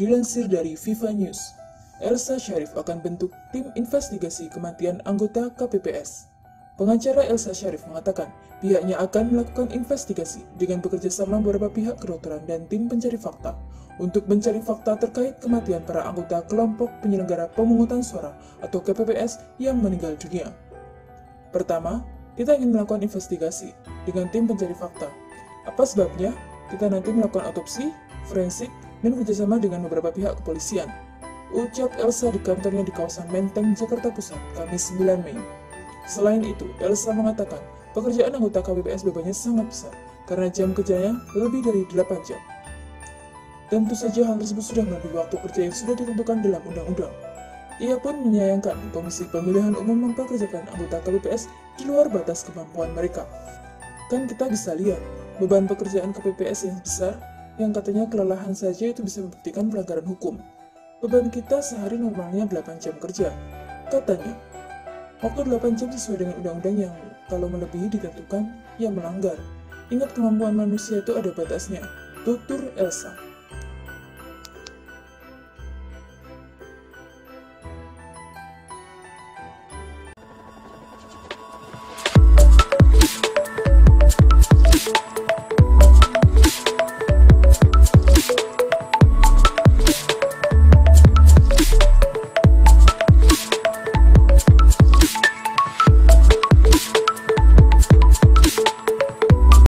Dilansir dari Viva News, Elza Syarif akan bentuk tim investigasi kematian anggota KPPS. Pengacara Elza Syarif mengatakan pihaknya akan melakukan investigasi dengan bekerja sama beberapa pihak kedokteran dan tim pencari fakta untuk mencari fakta terkait kematian para anggota kelompok penyelenggara pemungutan suara atau KPPS yang meninggal dunia. Pertama, kita ingin melakukan investigasi dengan tim pencari fakta. Apa sebabnya? Kita nanti melakukan autopsi, forensik, dan kerjasama dengan beberapa pihak kepolisian, ucap Elza di kantornya di kawasan Menteng, Jakarta Pusat, Kamis 9 Mei. Selain itu, Elza mengatakan pekerjaan anggota KPPS bebannya sangat besar karena jam kerjanya lebih dari 8 jam. Tentu saja hal tersebut sudah melebihi waktu kerja yang sudah ditentukan dalam undang-undang. Ia pun menyayangkan Komisi Pemilihan Umum mempekerjakan anggota KPPS di luar batas kemampuan mereka. Kan kita bisa lihat, beban pekerjaan KPPS yang besar, yang katanya kelelahan saja itu bisa membuktikan pelanggaran hukum. Beban kita sehari normalnya 8 jam kerja, katanya. Waktu 8 jam sesuai dengan undang-undang yang kalau melebihi ditentukan, ya melanggar. Ingat, kemampuan manusia itu ada batasnya, tutur Elza.